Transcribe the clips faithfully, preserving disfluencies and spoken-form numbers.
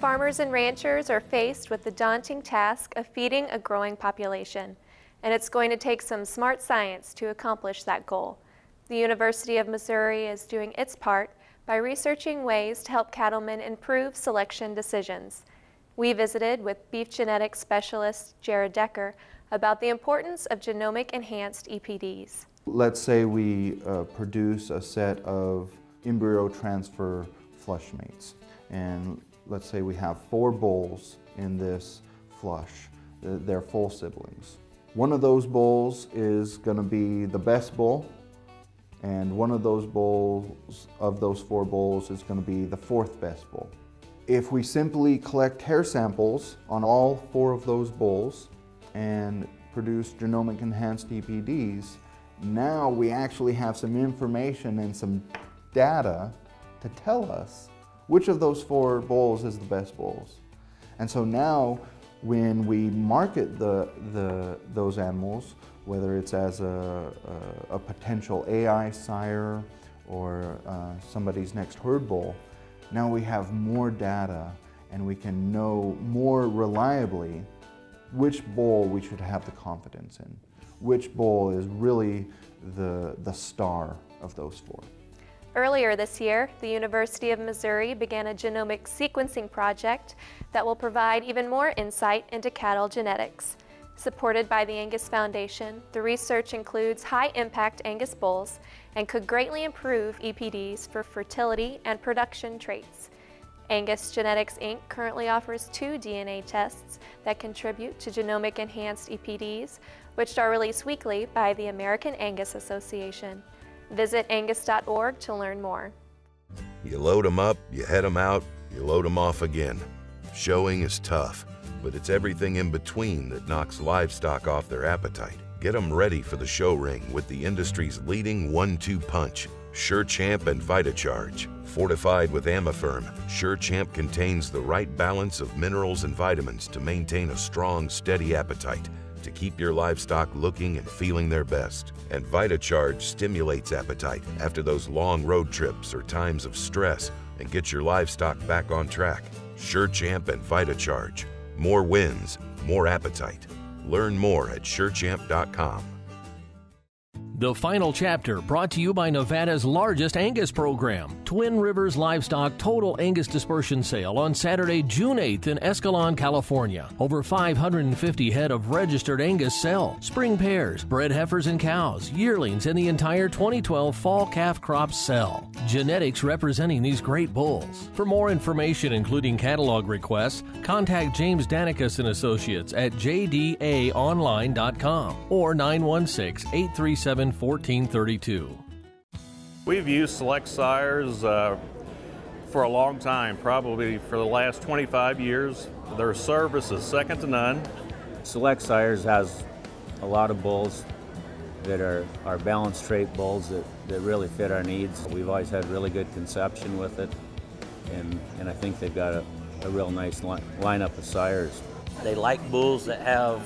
Farmers and ranchers are faced with the daunting task of feeding a growing population, and it's going to take some smart science to accomplish that goal. The University of Missouri is doing its part by researching ways to help cattlemen improve selection decisions. We visited with beef genetics specialist Jared Decker about the importance of genomic-enhanced E P Ds. Let's say we uh, produce a set of embryo transfer flush mates, and let's say we have four bulls in this flush. They're full siblings. One of those bulls is going to be the best bull, and one of those bulls, of those four bulls, is going to be the fourth best bull. If we simply collect hair samples on all four of those bulls and produce genomic enhanced E P Ds, now we actually have some information and some data to tell us which of those four bulls is the best bulls. And so now when we market the, the, those animals, whether it's as a, a, a potential A I sire or uh, somebody's next herd bull, now we have more data and we can know more reliably which bull we should have the confidence in, which bull is really the, the star of those four. Earlier this year, the University of Missouri began a genomic sequencing project that will provide even more insight into cattle genetics. Supported by the Angus Foundation, the research includes high-impact Angus bulls and could greatly improve E P Ds for fertility and production traits. Angus Genetics Incorporated currently offers two D N A tests that contribute to genomic-enhanced E P Ds, which are released weekly by the American Angus Association. Visit Angus dot org to learn more. You load them up, you head them out, you load them off again. Showing is tough, but it's everything in between that knocks livestock off their appetite. Get them ready for the show ring with the industry's leading one two punch, SureChamp and VitaCharge. Fortified with Amaferm, SureChamp contains the right balance of minerals and vitamins to maintain a strong, steady appetite, to keep your livestock looking and feeling their best. And VitaCharge stimulates appetite after those long road trips or times of stress and gets your livestock back on track. SureChamp and VitaCharge. More wins, more appetite. Learn more at Sure Champ dot com. The Final Chapter, brought to you by Nevada's largest Angus program, Twin Rivers Livestock Total Angus Dispersion Sale on Saturday, June eighth in Escalon, California. Over five hundred fifty head of registered Angus sell, spring pairs, bred heifers and cows, yearlings, and the entire twenty twelve fall calf crop sell. Genetics representing these great bulls. For more information, including catalog requests, contact James Danikus and Associates at j d a online dot com or nine one six, eight three seven, fourteen thirty-two. We've used Select Sires uh, for a long time, probably for the last twenty-five years. Their service is second to none. Select Sires has a lot of bulls that are, are balanced trait bulls that, that really fit our needs. We've always had really good conception with it, and, and I think they've got a, a real nice li lineup of sires. They like bulls that have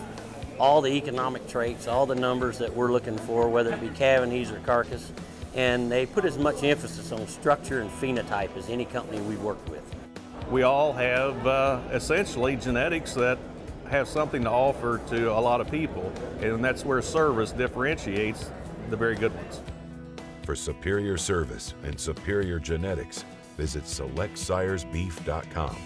all the economic traits, all the numbers that we're looking for, whether it be cavities or carcass, and they put as much emphasis on structure and phenotype as any company we've worked with. We all have uh, essentially genetics that have something to offer to a lot of people, and that's where service differentiates the very good ones. For superior service and superior genetics, visit Select Sires Beef dot com.